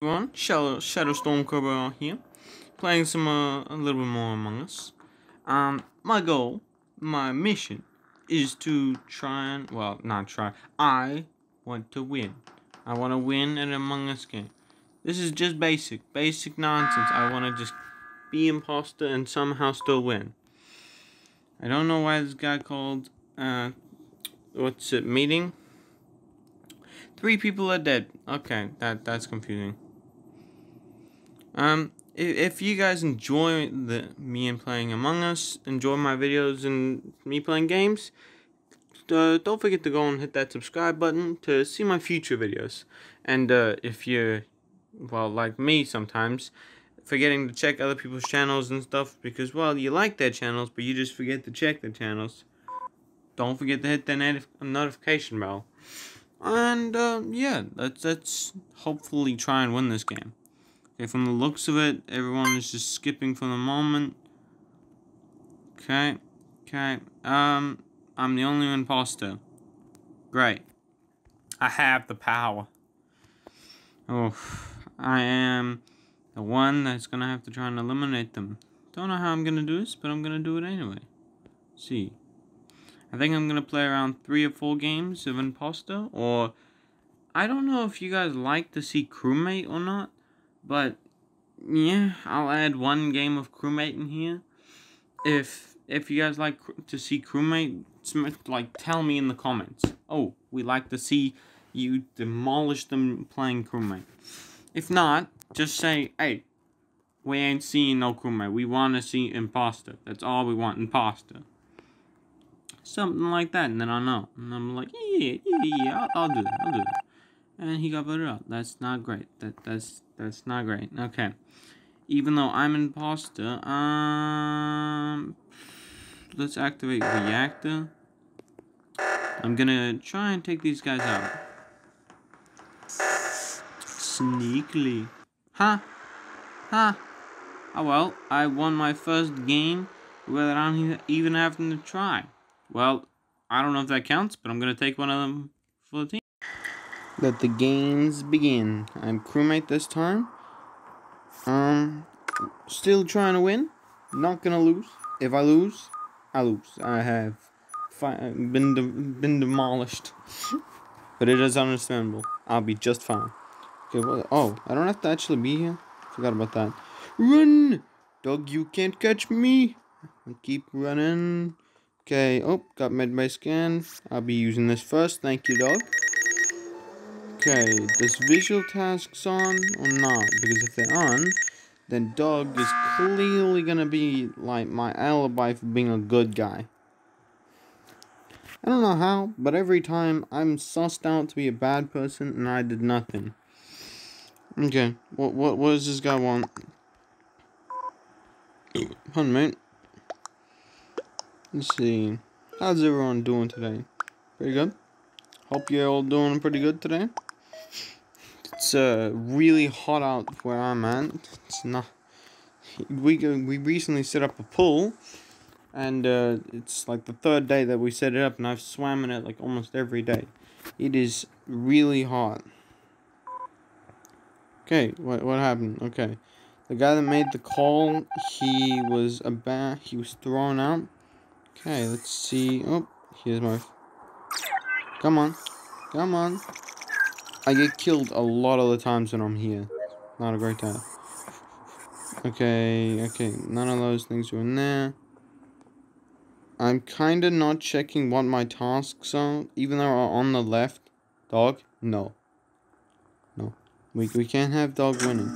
Everyone, Shadowstorm Crobro here, playing some a little bit more Among Us. My goal, my mission, is to try and I want to win. I want to win an Among Us game. This is just basic nonsense. I want to just be imposter and somehow still win. I don't know why this guy called meeting. 3 people are dead. Okay, that's confusing. If you guys enjoy me and playing Among Us, enjoy my videos and me playing games, don't forget to go and hit that subscribe button to see my future videos. And if you're, like me sometimes, forgetting to check other people's channels and stuff because, you like their channels, but you just forget to check their channels, don't forget to hit the notification bell. And, yeah, let's hopefully try and win this game. Okay, from the looks of it, everyone is just skipping for the moment. Okay, I'm the only imposter. Great. I have the power. Oh, I am the one that's gonna have to try and eliminate them. Don't know how I'm gonna do this, but I'm gonna do it anyway. See. I think I'm going to play around 3 or 4 games of imposter, or I don't know if you guys like to see crewmate or not, but yeah, I'll add 1 game of crewmate in here. If you guys like to see crewmate, tell me in the comments. Oh, we like to see you demolish them playing crewmate. If not, just say, hey, we ain't seeing no crewmate. We want to see imposter. That's all we want, imposter. Something like that, and then I'll know. And I'm like, yeah, I'll do that. And he got voted out. That's not great. That's not great. Okay. Even though I'm imposter, let's activate reactor. I'm gonna try and take these guys out. Sneakily. Huh? Oh well, I won my first game without I'm even having to try. Well, I don't know if that counts, but I'm going to take one of them for the team. Let the games begin. I'm crewmate this time. Still trying to win. Not going to lose. If I lose, I lose. I have been demolished. But it is understandable. I'll be just fine. Okay, oh, I don't have to actually be here. Forgot about that. Run! Dog, you can't catch me. I keep running. Okay, oh, got medbay scan. I'll be using this first. Thank you, dog. Okay, does visual tasks on or not? Because if they're on, then dog is clearly gonna be like my alibi for being a good guy. I don't know how, but every time I'm sussed out to be a bad person and I did nothing. Okay, what does this guy want? Pardon me. Let's see. How's everyone doing today? Pretty good. Hope you're all doing pretty good today. It's really hot out where I'm at. It's not. We recently set up a pool, and it's like the 3rd day that we set it up, and I've swam in it like almost every day. It is really hot. Okay, what happened? Okay, the guy that made the call, he was thrown out. Okay, let's see. Oh, here's my... Come on. I get killed a lot of the times when I'm here. Not a great time. Okay. None of those things are in there. I'm kind of not checking what my tasks are, even though I'm on the left. Dog? No. We can't have dog winning.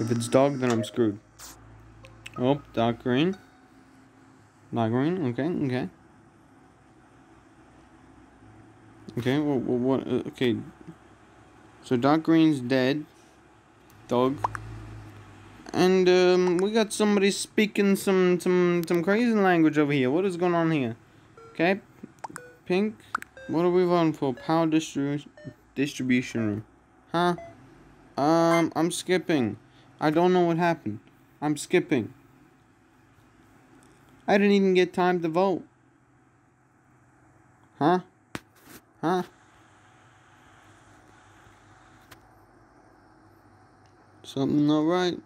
If it's dog, then I'm screwed. Oh, dark green. Not green, okay, okay, so dark green's dead, dog, and, we got somebody speaking some crazy language over here. What is going on here? Okay, pink, what are we voting for? Power distribution room, huh? I'm skipping. I don't know what happened. I'm skipping. I didn't even get time to vote. Huh? Something not right.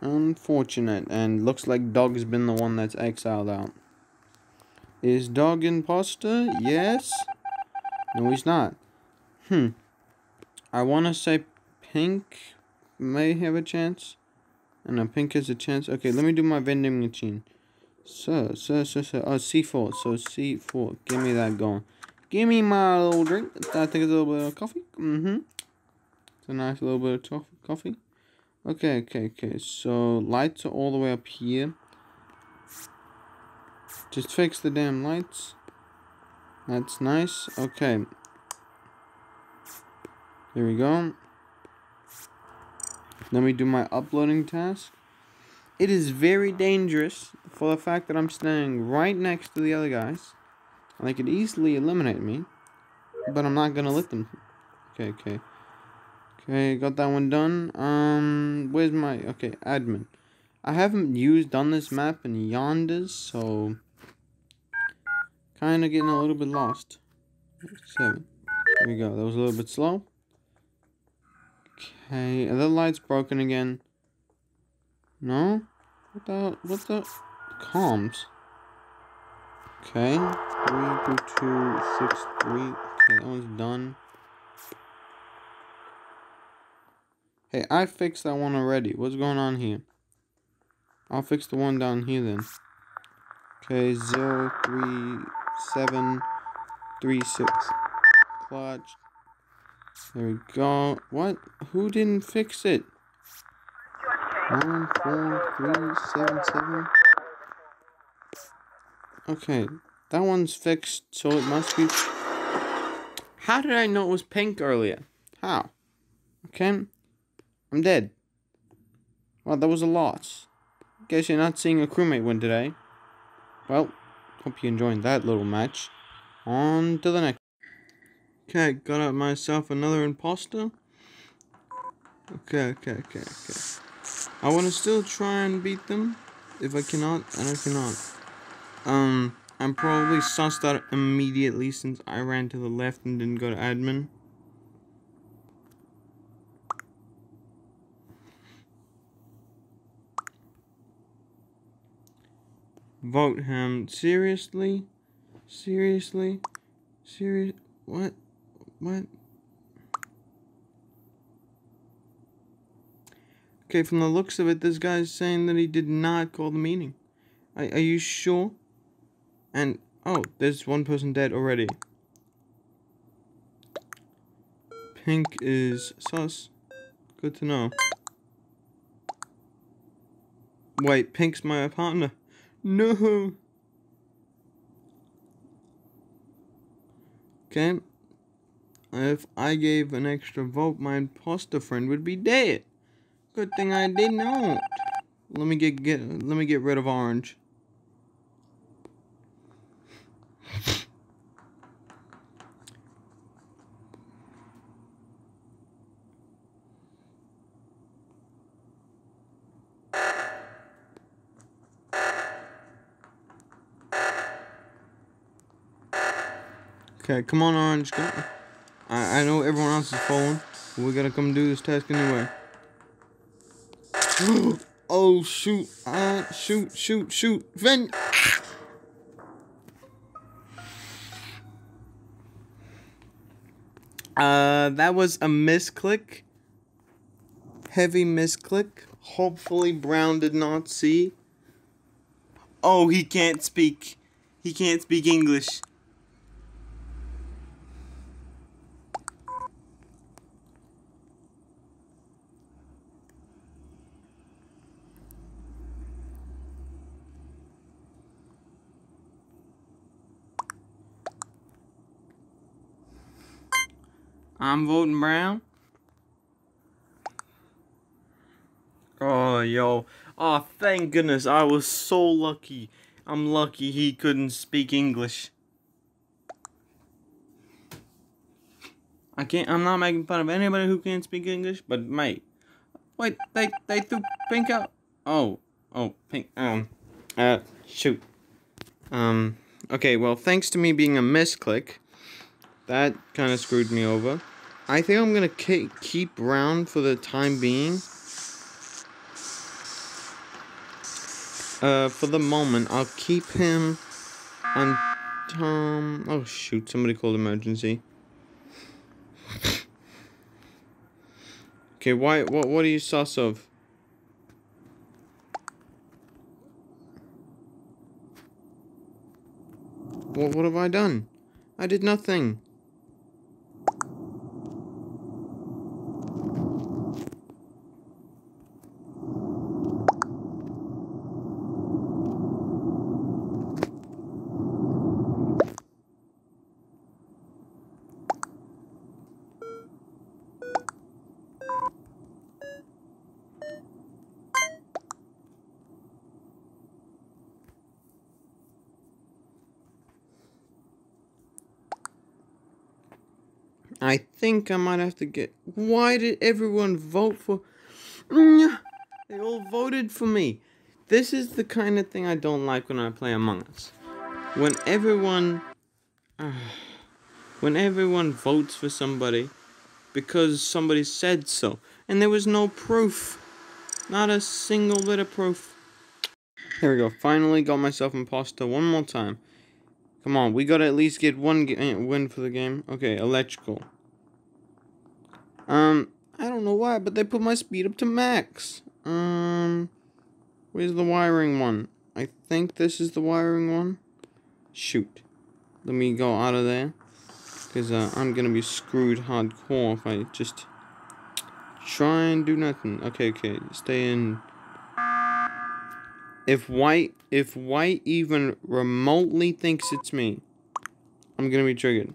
Unfortunate, and looks like Dog's been the one that's exiled out. Is Dog imposter? Yes. No, he's not. I want to say Pink may have a chance. And a Pink has a chance. Okay, let me do my vending machine. So. Oh, C4. So, C4. Give me that going. Give me my little drink. I think it's a little bit of coffee. It's a nice little bit of coffee. Okay. So, lights are all the way up here. Just fix the damn lights. That's nice. Okay. There we go. Let me do my uploading task. It is very dangerous for the fact that I'm standing right next to the other guys. And they could easily eliminate me. But I'm not going to let them. Okay, got that one done. Where's my... Okay, admin. I haven't done this map in yonders, so... Kind of getting a little bit lost. 7. There we go. That was a little bit slow. Okay, are the lights broken again? No? What the... Comms. Okay. 3, 2, 6, 3. Okay, that one's done. Hey, I fixed that one already. What's going on here? I'll fix the one down here then. Okay, 0, 3, 7, 3, 6. Clutch. There we go. What? Who didn't fix it? 9, 4, 3, 7, 7. Okay, that one's fixed, so it must be. How did I know it was Pink earlier? How? Okay. I'm dead. Well, that was a loss. Guess you're not seeing a crewmate win today. Well, hope you enjoyed that little match. On to the next. Okay, got out myself another imposter. Okay. I want to still try and beat them. If I cannot, and I cannot. I'm probably sussed out immediately since I ran to the left and didn't go to admin. Vote him. Seriously? What? Okay, from the looks of it, this guy's saying that he did not call the meeting. Are you sure? And, oh, there's one person dead already. Pink is sus. Good to know. Wait, Pink's my partner. No. Okay. If I gave an extra vote, my imposter friend would be dead. Good thing I did not. Let me get rid of Orange. Okay, come on, Orange. I know everyone else is falling, but we gotta come do this task anyway. Oh, shoot. Shoot. Vent. That was a misclick. Heavy misclick. Hopefully, Brown did not see. Oh, he can't speak. He can't speak English. I'm voting Brown. Oh, yo. Oh, thank goodness. I was so lucky. I'm lucky he couldn't speak English. I'm not making fun of anybody who can't speak English, but mate. Wait, they threw Pink out. Oh, Pink. Shoot. Okay, well, thanks to me being a misclick, that kind of screwed me over. I think I'm going to keep round for the time being. For the moment, I'll keep him on Tom. Oh, shoot, somebody called emergency. Okay, why, what are you sus of? What have I done? I did nothing. I think I might have to get... Why did everyone vote for... They all voted for me. This is the kind of thing I don't like when I play Among Us. When everyone... when everyone votes for somebody because somebody said so. And there was no proof. Not a single bit of proof. There we go. Finally got myself imposter one more time. Come on, we gotta at least get one win for the game. Okay, electrical. I don't know why, but they put my speed up to max. Where's the wiring one? I think this is the wiring one. Shoot. Let me go out of there. Because I'm gonna be screwed hardcore if I just try and do nothing. Okay, okay, stay in. If white even remotely thinks it's me, I'm gonna be triggered.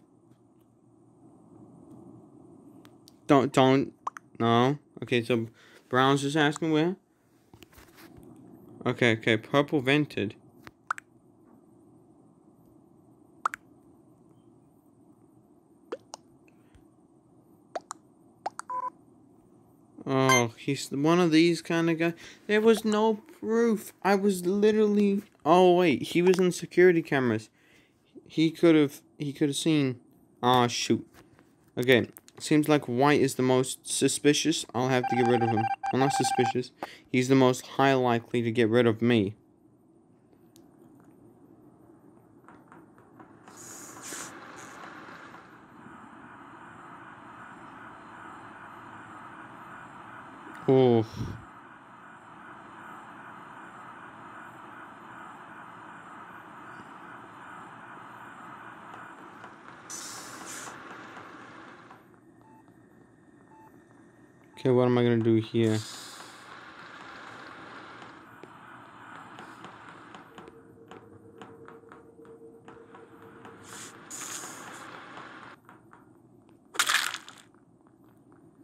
Don't, no. Okay, so brown's just asking where. Okay, okay, purple vented. Oh, he's one of these kind of guys. There was no proof. I was literally... Oh, wait. He was in security cameras. He could have seen... Ah, oh, shoot. Okay. Seems like white is the most suspicious. I'll have to get rid of him. Well, not suspicious. He's the most high likely to get rid of me. Oh. Okay, what am I gonna do here?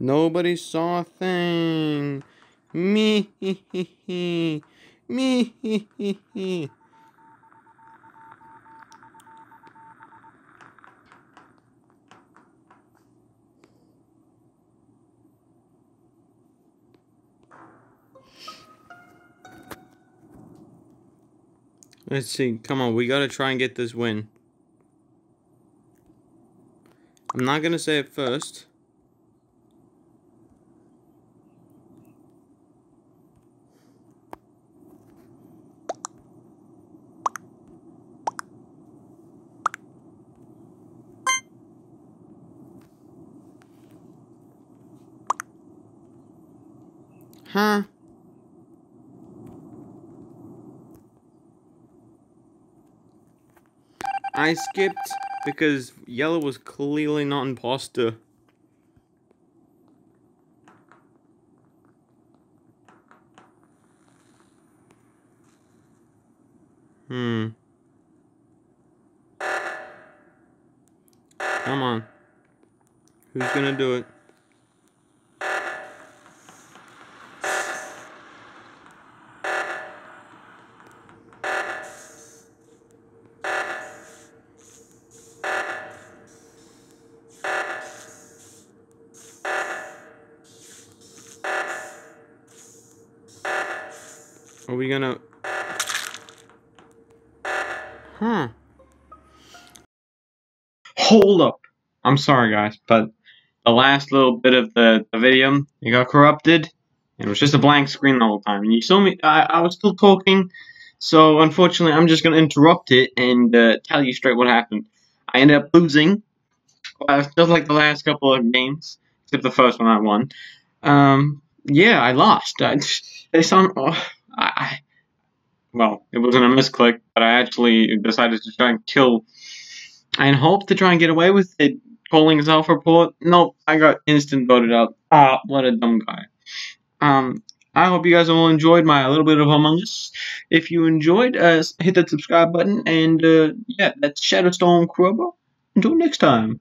Nobody saw a thing. Me, hee hee hee. Me, hee hee hee. Let's see. Come on, we gotta try and get this win. I'm not gonna say it first. Huh? I skipped because yellow was clearly not imposter. Come on. Who's gonna do it? Hold up. I'm sorry, guys, but the last little bit of the video, it got corrupted. It was just a blank screen the whole time. And you saw me, I was still talking, so unfortunately I'm just going to interrupt it and tell you straight what happened. I ended up losing, just like the last couple of games, except the first one I won. Yeah, I lost. Well, it wasn't a misclick, but I actually decided to try and kill and hope to try and get away with it, calling self-report. Nope, I got instant voted out. Ah, what a dumb guy. I hope you guys all enjoyed my little bit of Among Us. If you enjoyed, hit that subscribe button, and yeah, that's Shadowstorm Crobro. Until next time.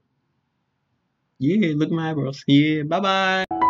Yeah, look at my eyebrows. Yeah, bye-bye.